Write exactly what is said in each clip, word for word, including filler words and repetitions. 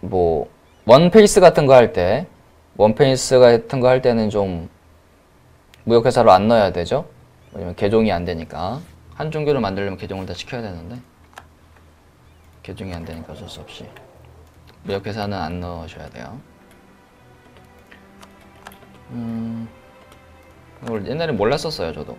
뭐 원페이스 같은 거 할 때 원페이스 같은 거 할 때는 좀 무역회사로 안 넣어야 되죠. 왜냐면 개종이 안 되니까. 한 종교를 만들려면 개종을 다 시켜야 되는데 개종이 안 되니까 어쩔 수 없이 무역회사는 안 넣으셔야 돼요. 음, 옛날에 몰랐었어요 저도.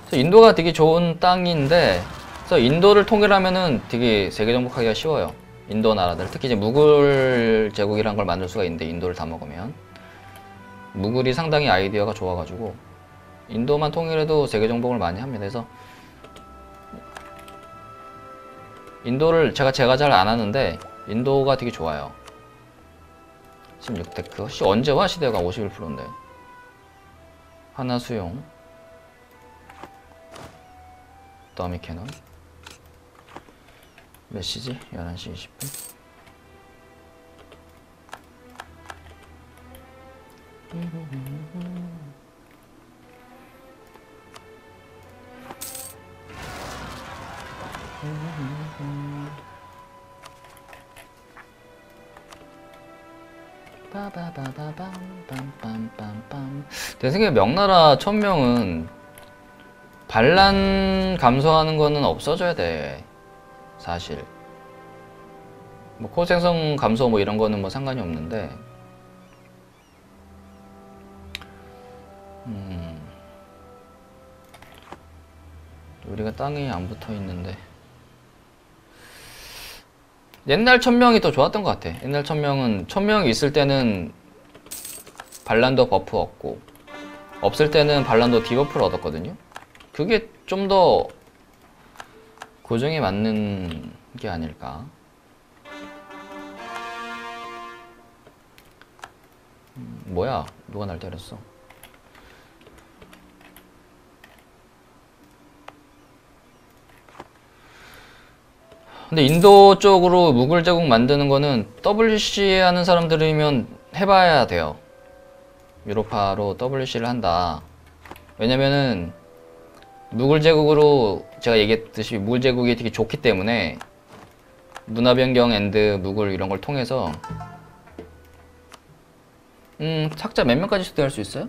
그래서 인도가 되게 좋은 땅인데, 그래서 인도를 통일하면은 되게 세계 정복하기가 쉬워요. 인도 나라들, 특히 이제 무굴 제국이라는 걸 만들 수가 있는데, 인도를 다 먹으면 무굴이 상당히 아이디어가 좋아가지고 인도만 통일해도 세계 정복을 많이 합니다. 그래서 인도를 제가 제가 잘 안 하는데 인도가 되게 좋아요. 십육 테크. 씨, 언제 와? 시대가 오십일 퍼센트인데. 하나 수용. 더미 캐논. 몇 시지? 열한 시 이십 분. 내 생각에 명나라 천명은 반란 감소하는 거는 없어져야 돼. 사실 뭐 코생성 감소 뭐 이런 거는 뭐 상관이 없는데, 음, 우리가 땅에 안 붙어 있는데. 옛날 천명이 더 좋았던 것 같아. 옛날 천명은 천명이 있을 때는 반란도 버프 얻고, 없을 때는 반란도 디버프를 얻었거든요. 그게 좀 더 고정에 맞는 게 아닐까. 음, 뭐야? 누가 날 때렸어? 근데 인도 쪽으로 무굴 제국 만드는 거는 더블유씨 하는 사람들이면 해봐야 돼요. 유로파로 더블유씨를 한다. 왜냐면은 무굴 제국으로, 제가 얘기했듯이 무굴 제국이 되게 좋기 때문에 문화 변경 앤드 무굴 이런 걸 통해서. 음, 탁자 몇 명까지 숙대할 수 있어요?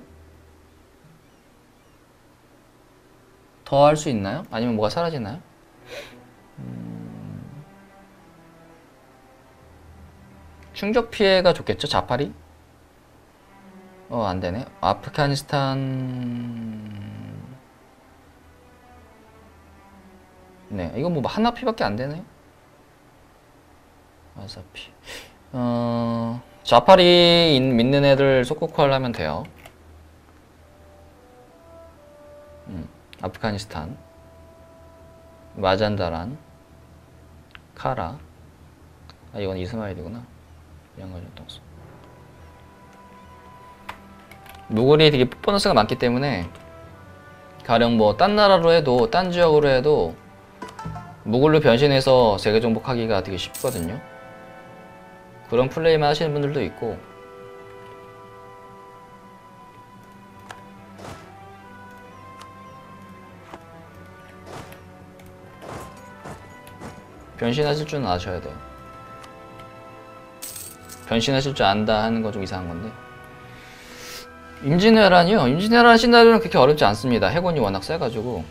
더 할 수 있나요? 아니면 뭐가 사라지나요? 충격 피해가 좋겠죠? 자파리? 어, 안 되네. 아프가니스탄. 네, 이건 뭐 하나 피밖에 안 되네. 아사피. 어, 자파리 믿는 애들 소코쿠하려면 돼요. 음, 아프가니스탄. 마잔다란. 카라. 아, 이건 이스마일이구나. 양가전 동수. 무굴이 되게 보너스가 많기 때문에 가령 뭐 딴 나라로 해도, 딴 지역으로 해도 무굴로 변신해서 세계 정복하기가 되게 쉽거든요. 그런 플레이만 하시는 분들도 있고. 변신하실 줄은 아셔야 돼요. 변신하실 줄 안다 하는 건 좀 이상한 건데. 임진왜란이요? 임진왜란 시나리오는 그렇게 어렵지 않습니다. 해군이 워낙 세가지고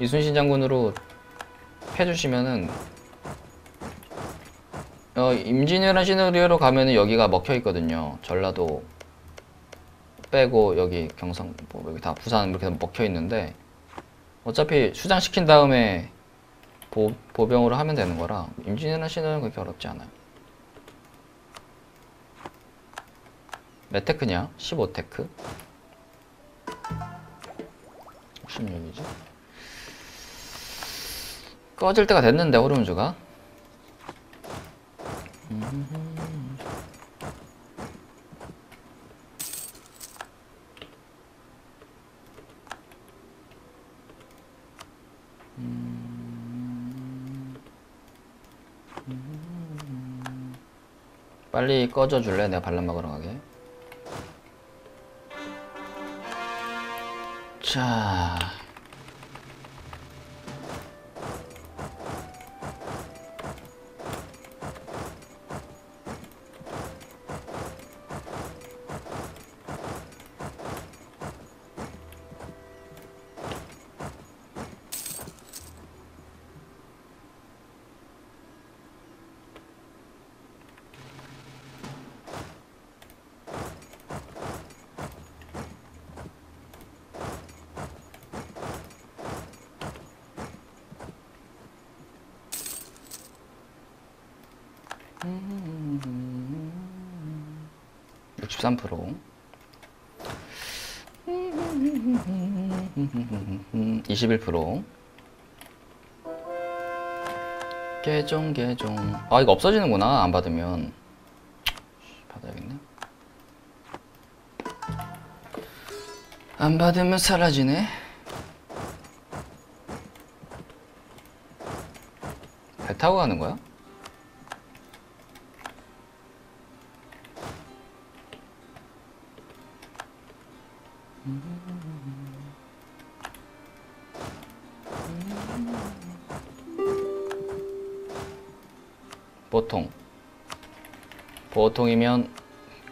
이순신 장군으로 해주시면은, 어, 임진왜란 시나리오로 가면은 여기가 먹혀 있거든요. 전라도 빼고 여기 경상, 뭐 여기 다 부산 이렇게 다 먹혀 있는데, 어차피 수장시킨 다음에 보, 보병으로 하면 되는 거라 임진왜란 시나리오는 그렇게 어렵지 않아요. 몇 테크냐? 십오 테크? 십육이지? 꺼질 때가 됐는데, 호르몬즈가. 빨리 꺼져줄래? 내가 반란 막으러 가게. 자, 육십삼 퍼센트 이십일 퍼센트 개종 개종. 아 이거 없어지는구나 안 받으면. 받아야겠네. 안 받으면 사라지네. 배 타고 가는 거야? 보통 보통이면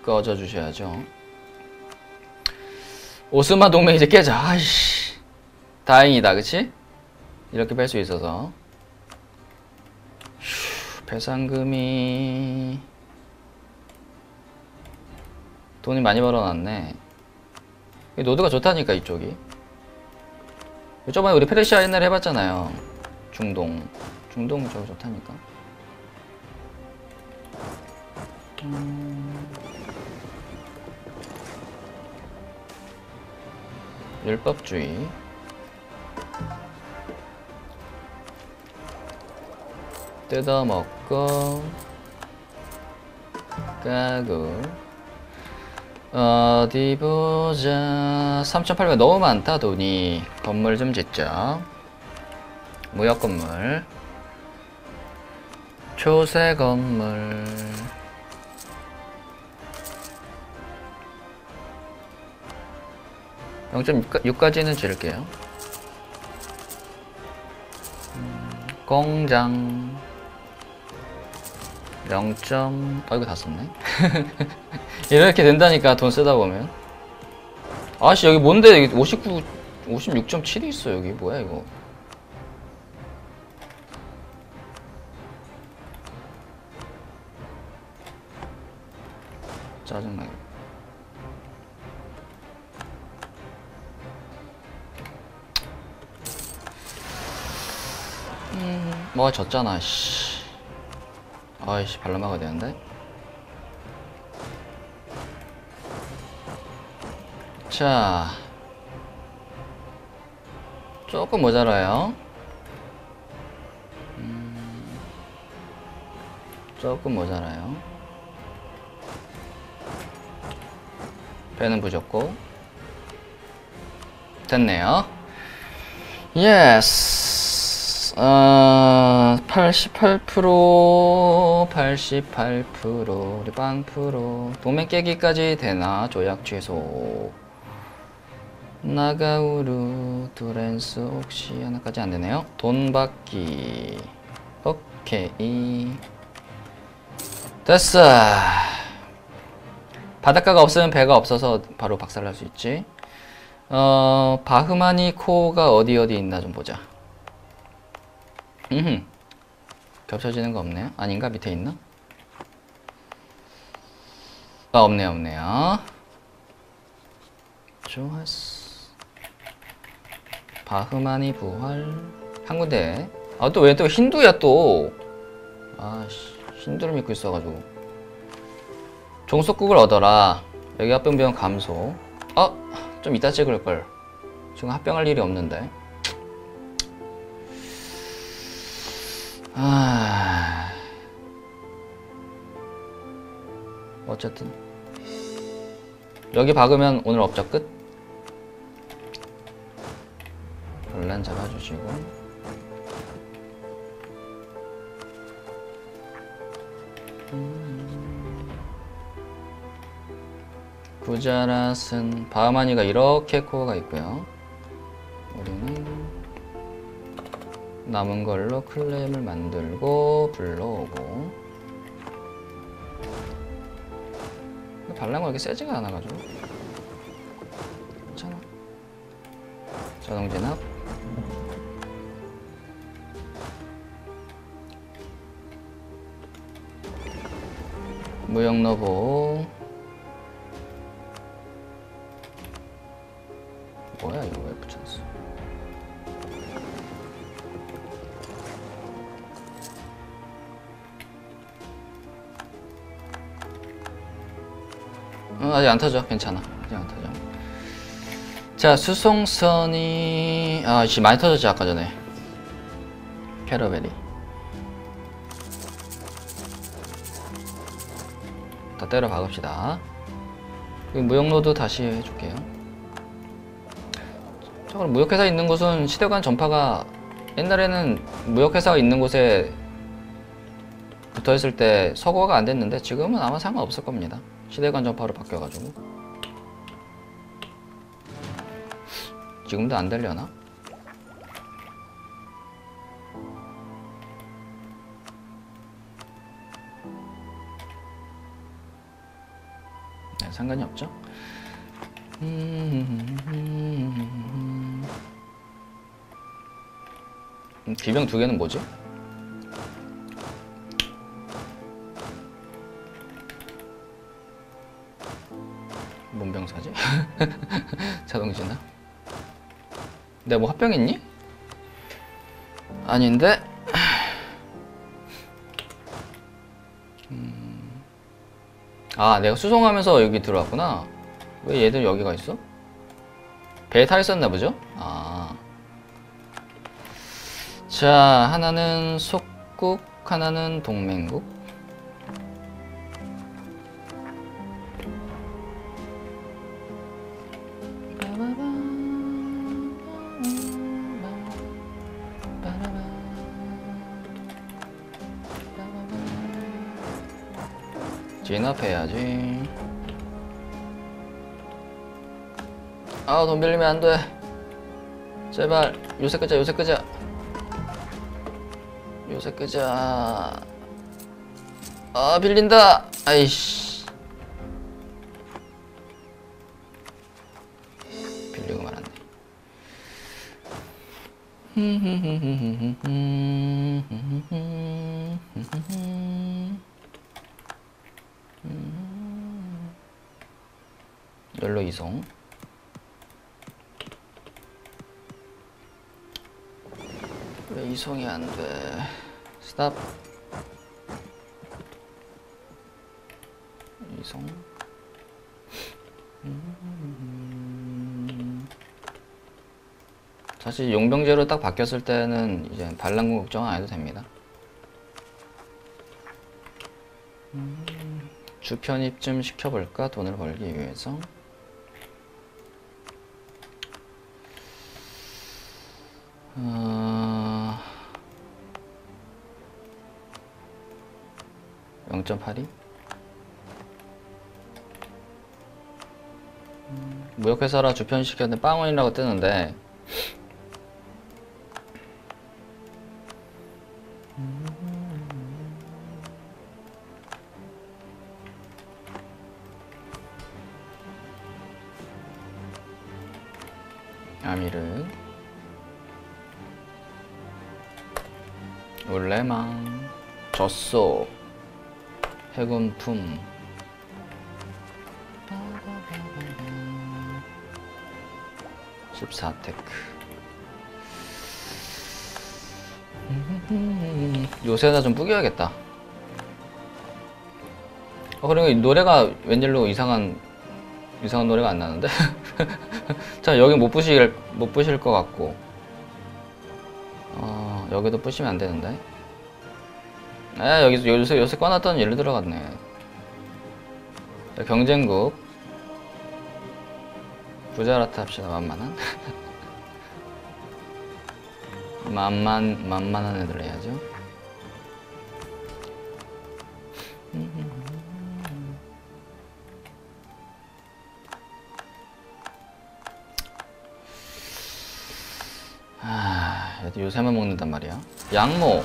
꺼져 주셔야죠. 오스마 동맹 이제 깨자. 아이씨 다행이다 그치? 이렇게 뺄 수 있어서. 휴, 배상금이 돈이 많이 벌어놨네. 노드가 좋다니까 이쪽이. 저번에 우리 페르시아 옛날에 해봤잖아요. 중동 중동 저거 좋다니까. 음... 율법주의. 뜯어먹고 까고. 어디 보자. 삼천팔백 너무 많다 돈이. 건물 좀 짓자. 무역 건물 초세 건물. 영 점 육까지는 지를게요. 음, 공장 영. 아 이거 다 썼네. 이렇게 된다니까 돈 쓰다보면. 아씨 여기 뭔데 여기 오십구, 오십육 점 칠이 있어. 여기 뭐야 이거. 짜증나게. 뭐가 졌잖아 씨. 아이씨 발로 막아야 되는데. 자 조금 모자라요. 음, 조금 모자라요. 배는 부족고. 됐네요. 예스. 어, 팔십팔 퍼센트 팔십팔 퍼센트 우리 빵프로. 도매 깨기까지 되나. 조약 취소. 나가우루 두렌스 혹시 하나까지 안되네요. 돈 받기. 오케이 됐어. 바닷가가 없으면 배가 없어서 바로 박살날 수 있지. 어, 바흐마니 코가 어디 어디 있나 좀 보자. 음, 겹쳐지는 거 없네요. 아닌가? 밑에 있나? 아, 없네요, 없네요. 좋았어. 바흐마니 부활. 한 군데. 아, 또 왜 또 힌두야, 또. 아, 힌두를 믿고 있어가지고. 종속국을 얻어라. 여기 합병 비용 감소. 아, 좀 이따 찍을걸. 지금 합병할 일이 없는데. 아... 어쨌든 여기 박으면 오늘 업적 끝. 반란 잡아주시고. 구자랏은 바흐마니가 이렇게 코어가 있고요. 우리는 남은 걸로 클램을 만들고 불러오고. 발란가 이렇게 세지가 않아가지고 괜찮아. 자동진압. 무역로보. 뭐야 이거 왜 붙였어. 음, 아직 안 타죠. 괜찮아. 아직 안 타죠. 자, 수송선이 아, 씨, 많이 터졌지 아까 전에. 캐러벨이 다 때려 박읍시다. 무역로드 다시 해줄게요. 자, 그럼 무역회사 있는 곳은 시대관 전파가 옛날에는 무역회사가 있는 곳에 붙어있을 때 서거가 안 됐는데 지금은 아마 상관없을 겁니다. 시대관 전파로 바뀌어가지고. 지금도 안 되려나? 네, 상관이 없죠? 음... 기병 두 개는 뭐지? 뭔 병사지? 자동진화? 내가 뭐 합병 있니? 아닌데? 음... 아, 내가 수송하면서 여기 들어왔구나. 왜 얘들 여기가 있어? 배에 타 있었나 보죠? 아. 자, 하나는 속국, 하나는 동맹국. 진압해야지. 아, 돈 빌리면 안 돼. 제발 요새 끄자, 요새 끄자, 요새 끄자. 아, 빌린다. 아이씨, 빌리고 말았네. 음... 열로 이송. 왜 이송이 안 돼? 스탑. 이송. 음... 사실 용병제로 딱 바뀌었을 때는 이제 반란군 걱정 안 해도 됩니다. 음... 주편입 좀 시켜볼까? 돈을 벌기 위해서. 어... 영 점 팔이? 음... 무역회사라 주편 시켰는데 빵원이라고 뜨는데 아미르 울레망 젖소 해군품 십사 테크. 요새나 좀 뿌겨야겠다. 어, 그리고 이 노래가 웬일로 이상한 이상한 노래가 안 나는데? 자, 여기 못 부실, 못 부실 것 같고. 어, 여기도 부시면 안 되는데. 아, 여기서 요새, 요새 꺼놨던 얘로 들어갔네. 자, 경쟁국. 부자라타 합시다, 만만한. 만만, 만만한 애들 해야죠. 요새만 먹는단 말이야. 양모.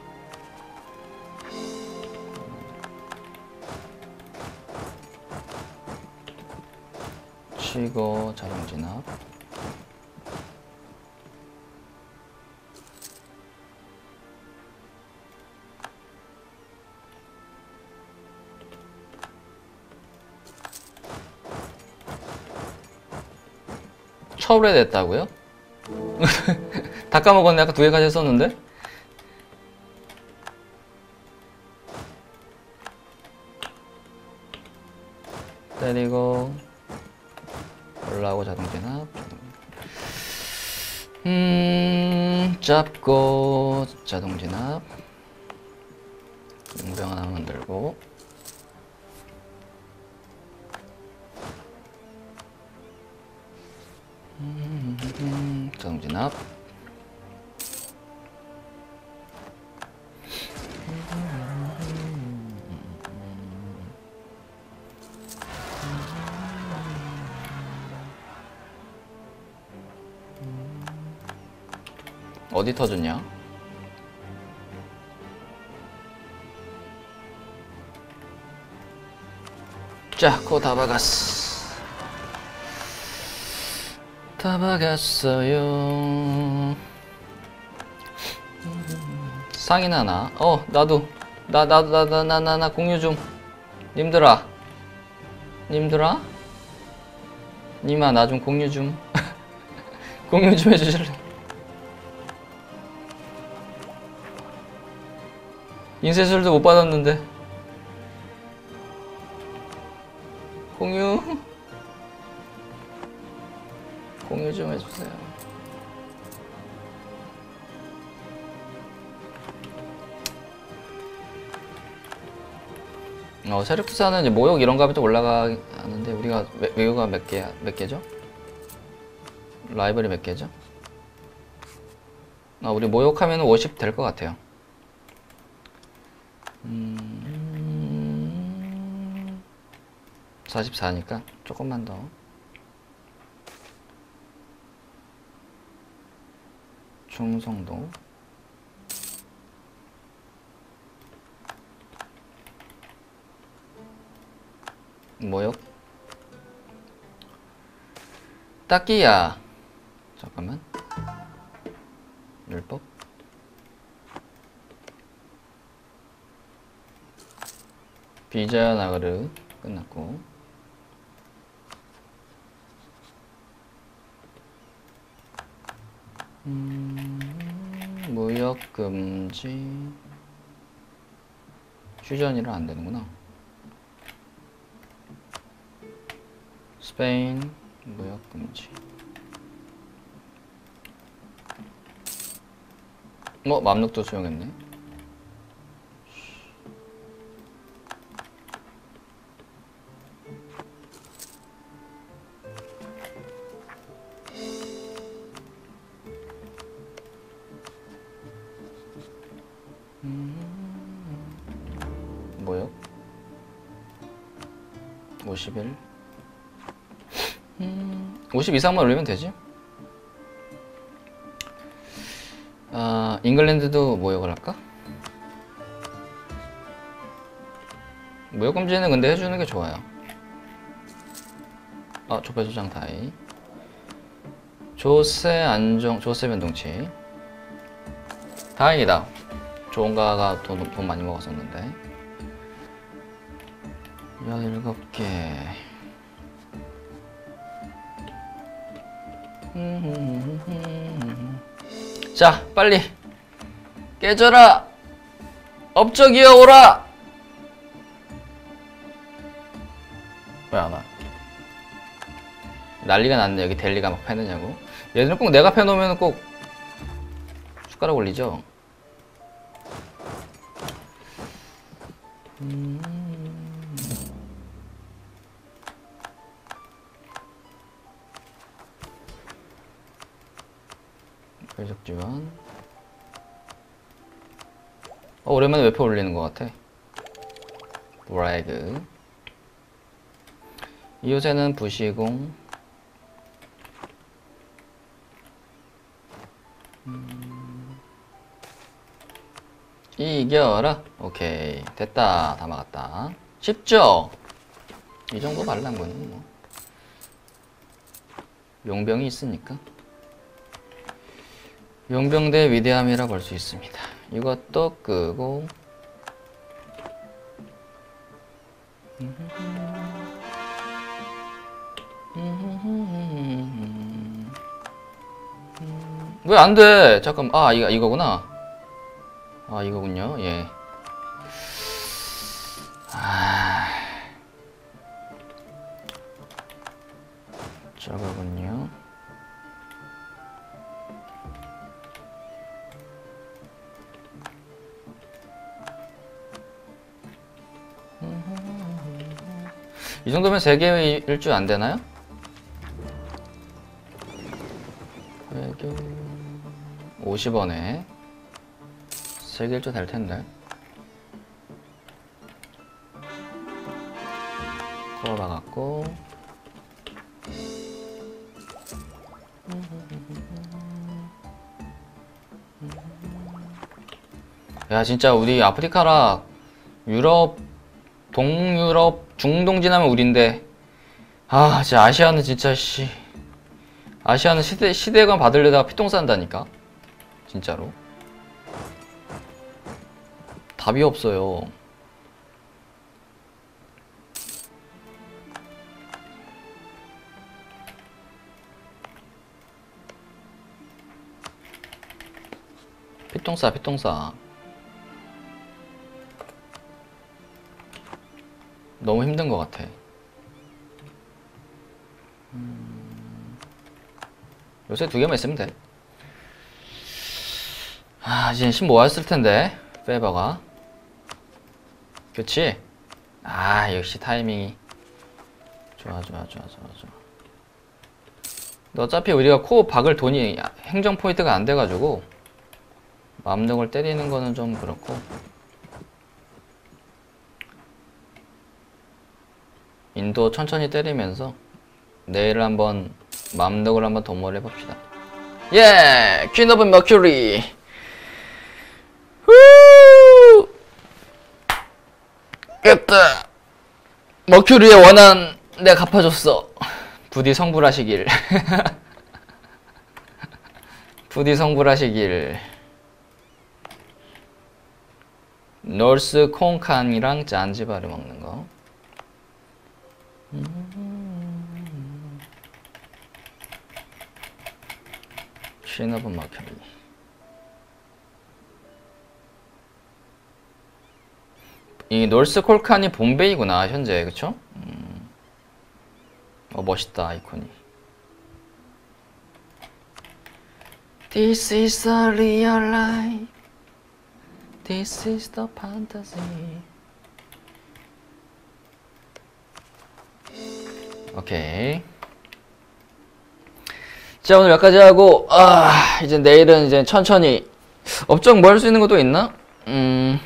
수익어 자동 진압. 처벌해냈다고요? 다 까먹었네. 아까 두 개까지 했었는데. 때리고 올라오고 자동 진압. 음, 잡고 자동 진압. 용병 하나 만들고. 자동 진압. 어디 터졌냐? 자, 그거 다 박았어. 다 박았어요. 상인 하나. 어, 나도. 나, 나도, 나, 나, 나, 나, 나, 공유 좀. 님들아. 님들아? 님아, 나 좀 공유 좀. 공유 좀 해주실래? 인쇄술도 못 받았는데. 공유. 공유 좀 해주세요. 어, 세력투사는 이제 모욕 이런 값이 또 올라가는데, 우리가 외, 외교가 몇 개, 몇 개죠? 라이벌이 몇 개죠? 아, 우리 모욕하면 오십 될 것 같아요. 음, 사십사니까 조금만 더. 충성도. 모욕. 딱이야. 잠깐만. 율법. 비자 나가르 끝났고. 음, 무역 금지. 퓨전이라 안 되는구나. 스페인 무역 금지. 뭐, 어, 맘룩도 수용했네. 뭐요? 오십일. 음, 오십 이상만 올리면 되지? 아, 잉글랜드도 모욕을 할까? 모욕 금지는 근데 해주는 게 좋아요. 아, 조폐조장 다이. 조세 안정, 조세 변동치. 다행이다. 조언가가 돈, 돈 많이 먹었었는데. 열일곱 개. 자, 빨리 깨져라. 업적이여 오라. 왜 안 와? 난리가 났네. 여기 델리가 막 패느냐고. 얘들은 꼭 내가 패놓으면 꼭 숟가락 올리죠. 음... 외적 지원. 어, 오랜만에 외표 올리는 것 같아. 브라이그. 이 요새는 부시공. 음. 이겨라. 오케이. 됐다. 다 막았다. 쉽죠? 이 정도 말란 거는 뭐. 용병이 있으니까 용병대의 위대함이라 볼 수 있습니다. 이것도 끄고 왜 안 돼? 잠깐, 아 이거 이거구나. 아 이거군요. 예. 아, 저거군요. 이 정도면 세 개일 줄 안 되나요? 오십 원에 세 개일 줄 될 텐데. 그거 박았고. 야, 진짜 우리 아프리카라 유럽, 동유럽, 중동 지나면 우린데. 아, 진짜 아시아는 진짜, 씨. 아시아는 시대, 시대관 받으려다가 피똥 싼다니까. 진짜로. 답이 없어요. 피똥 싸, 피똥 싸. 너무 힘든 것 같아. 음... 요새 두 개만 있으면 돼. 아, 이제 신 모았을 텐데, 페이버가. 그치? 아, 역시 타이밍이. 좋아, 좋아, 좋아, 좋아, 좋아. 근데 어차피 우리가 코어 박을 돈이 행정 포인트가 안 돼가지고, 맘독을 때리는 거는 좀 그렇고. 인도 천천히 때리면서 내일 한번 맘독을 한번 도모를 해봅시다. 예! 퀸 오브 머큐리! 후! 됐다! 머큐리의 원한 내가 갚아줬어. 부디 성불하시길. 부디 성불하시길. 노스 콩칸이랑 잔지바르 먹는 거. 퀸 오브 머큐리. 이 노스 콩칸이 본베이구나 현재, 그쵸? 음. 어 멋있다 아이콘이. This is the real life. This is the fantasy. 오케이. 자, 오늘 여기까지 하고, 아, 이제 내일은 이제 천천히. 업적 뭐 할 수 있는 것도 있나? 음.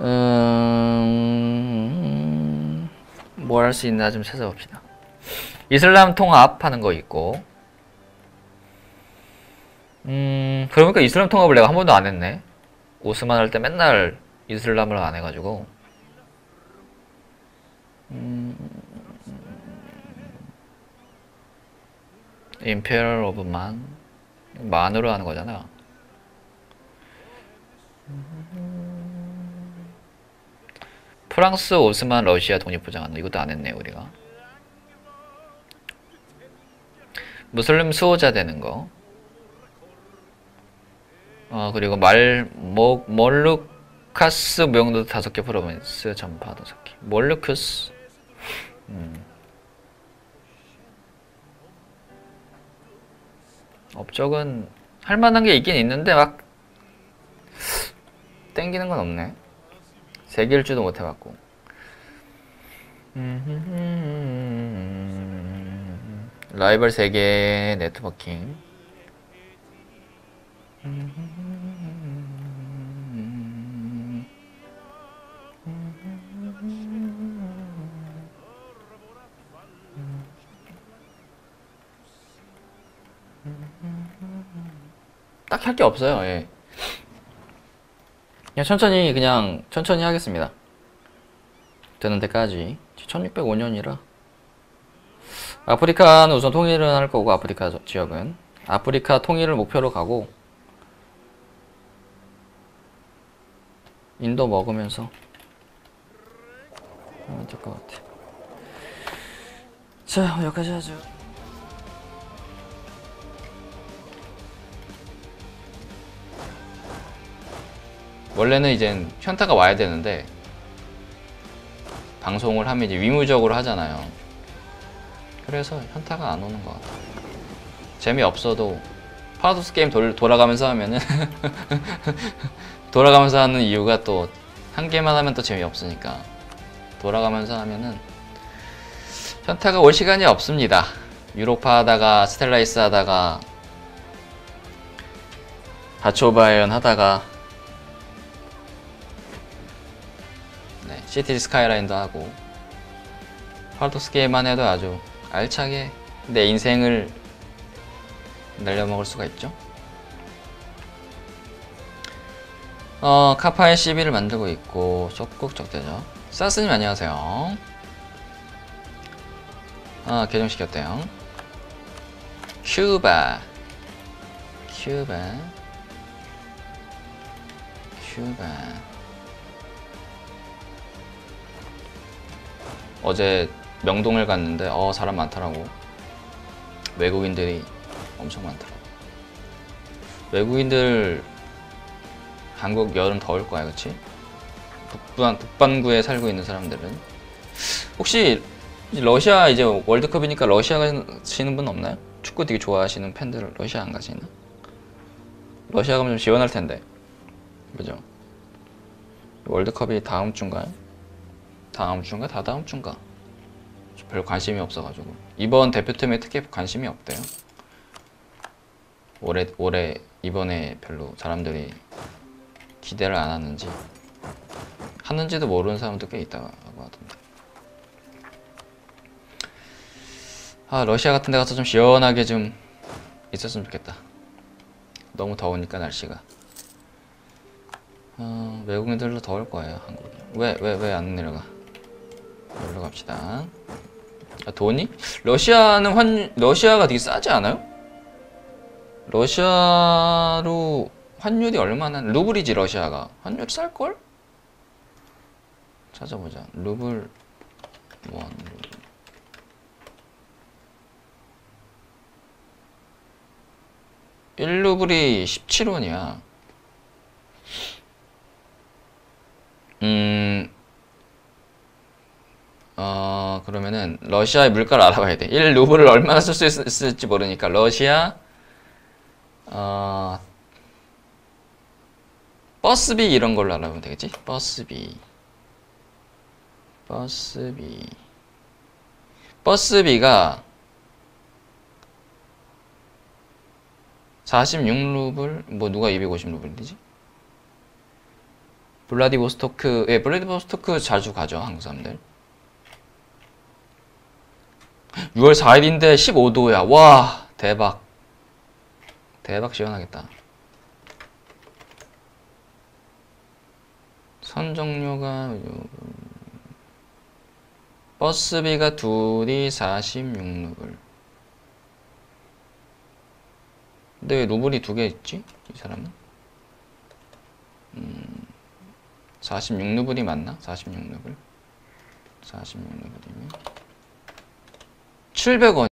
음. 뭐 할 수 있나 좀 찾아봅시다. 이슬람 통합 하는 거 있고. 음. 그러니까 이슬람 통합을 내가 한 번도 안 했네. 오스만 할 때 맨날 이슬람을 안 해가지고. 음, 임페리얼 오브 만, 만으로 하는 거잖아. 프랑스, 오스만, 러시아 독립부정하는 이것도 안 했네 우리가. 무슬림 수호자 되는 거. 어 그리고 말, 목, 몰루카스 명도 다섯 개, 프로빈스 전파 다섯 개. 몰루크스. 음. 업적은 할만한 게 있긴 있는데 막 땡기는 건 없네. 세 개일 줄도 못 해봤고. 라이벌 세 개 네트워킹. 딱 할 게 없어요. 예. 그냥 천천히 그냥 천천히 하겠습니다. 되는 데까지. 천육백오 년이라 아프리카는 우선 통일을 할 거고, 아프리카 지역은 아프리카 통일을 목표로 가고, 인도 먹으면서 하면 될 것 같아. 자, 여기까지 하죠. 원래는 이제 현타가 와야 되는데 방송을 하면 이제 의무적으로 하잖아요. 그래서 현타가 안 오는 것 같아요. 재미없어도 파라도스 게임 돌, 돌아가면서 하면은 돌아가면서 하는 이유가 또 한 개만 하면 또 재미없으니까 돌아가면서 하면은 현타가 올 시간이 없습니다. 유로파 하다가 스텔라이스 하다가 다초바이언 하다가 네, 시티 스카이라인도 하고 파라도스 게임만 해도 아주 알차게 내 인생을 날려먹을 수가 있죠. 어, 카파의 씨비를 만들고 있고 적극적 되죠. 사스님 안녕하세요. 아, 개정시켰대요. 큐바 큐바 큐바 어제 명동을 갔는데 어 사람 많더라고. 외국인들이 엄청 많더라고. 외국인들 한국 여름 더울 거야, 그치? 북반, 북반구에 살고 있는 사람들은. 혹시 러시아 이제 월드컵이니까 러시아 가시는 분 없나요? 축구 되게 좋아하시는 팬들 러시아 안 가시나? 러시아 가면 좀 지원할 텐데, 그죠? 월드컵이 다음 주인가요? 다음 주인가? 다 다음 주인가? 별로 관심이 없어가지고 이번 대표팀에 특히 관심이 없대요. 올해 올해 이번에 별로 사람들이 기대를 안 하는지 하는지도 모르는 사람도 꽤 있다고 하던데. 아, 러시아 같은 데 가서 좀 시원하게 좀 있었으면 좋겠다. 너무 더우니까 날씨가. 어, 외국인들도 더울 거예요, 한국이. 왜, 왜, 왜 안 내려가? 여기로 갑시다. 아, 돈이? 러시아는 환, 러시아가 되게 싸지 않아요? 러시아로 환율이 얼마나? 루블이지 러시아가. 환율 쌀걸? 찾아보자. 루블 원 루블. 일 루블이 십칠 원이야. 음... 어... 그러면은 러시아의 물가를 알아봐야 돼. 일 루블을 얼마나 쓸 수 있을지 모르니까 러시아... 어... 버스비 이런 걸로 알아보면 되겠지? 버스비. 버스비. 버스비가 사십육 루블, 뭐 누가 이백오십 루블이지? 블라디보스토크, 예, 블라디보스토크 자주 가죠, 한국 사람들. 유월 사일인데 십오 도야. 와, 대박. 대박 시원하겠다. 선정료가 버스비가 둘이 사십육 루블. 근데 왜 루블이 두 개 있지? 이 사람은? 음, 사십육 루블이 맞나? 사십육 루블 사십육 루블이면 칠백 원